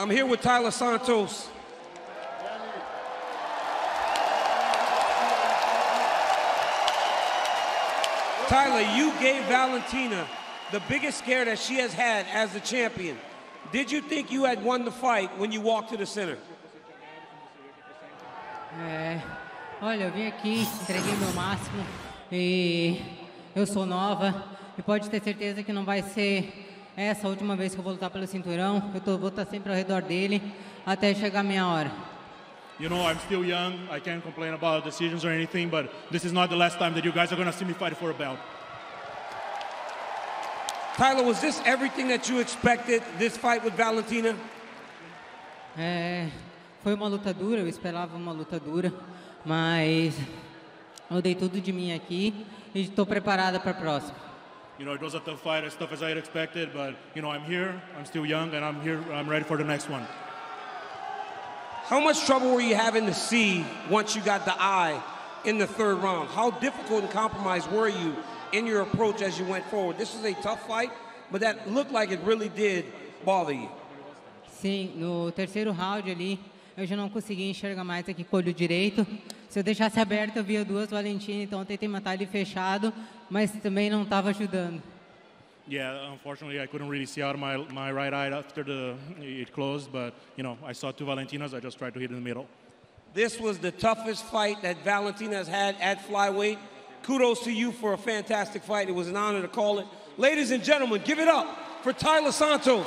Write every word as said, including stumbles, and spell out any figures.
I'm here with Taila Santos. Taila, you gave Valentina the biggest scare that she has had as the champion. Did you think you had won the fight when you walked to the center? É, olha, eu vim aqui, entreguei meu máximo e eu sou nova e pode ter certeza que não vai ser essa a última vez que eu vou lutar pelo cinturão. Eu tô, vou estar sempre ao redor dele até chegar a minha hora. You know, I'm still young. I can't complain about decisions or anything, but this is not the last time that you guys are going to see me fight for a belt. Taila, was this everything that you expected, this fight with Valentina? É, foi uma luta dura, eu esperava uma luta dura, mas eu dei tudo de mim aqui e estou preparada para a próxima. You know, it was a tough fight, as tough as I had expected, but you know, I'm here, I'm still young, and I'm here, I'm ready for the next one. How much trouble were you having to see once you got the eye in the third round? How difficult and compromised were you in your approach as you went forward? This was a tough fight, but that looked like it really did bother you. Sim, no terceiro round ali, eu já não conseguia enxergar mais aqui com o olho direito. Se eu deixasse aberto, eu via duas Valentina, então eu tentei matar ele fechado, mas também não estava ajudando. Yeah, unfortunately, I couldn't really see out of my, my right eye after the, it closed, but, you know, I saw two Valentinas, I just tried to hit in the middle. This was the toughest fight that Valentina has had at flyweight. Kudos to you for a fantastic fight. It was an honor to call it. Ladies and gentlemen, give it up for Taila Santos.